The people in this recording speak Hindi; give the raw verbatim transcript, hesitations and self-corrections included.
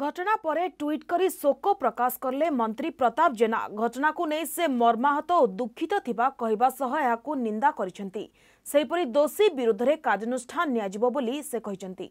घटना परे ट्वीट करी शोक प्रकाश करले मंत्री प्रताप जेना। घटना को नहीं से मर्माहत और दुखित थिबा कहिबा सह याकू निंदा करिसेंती। सेहिपरि दोषी विरुद्ध रे कार्यानुष्ठान नियाजिबो बोली से कहिसेंती।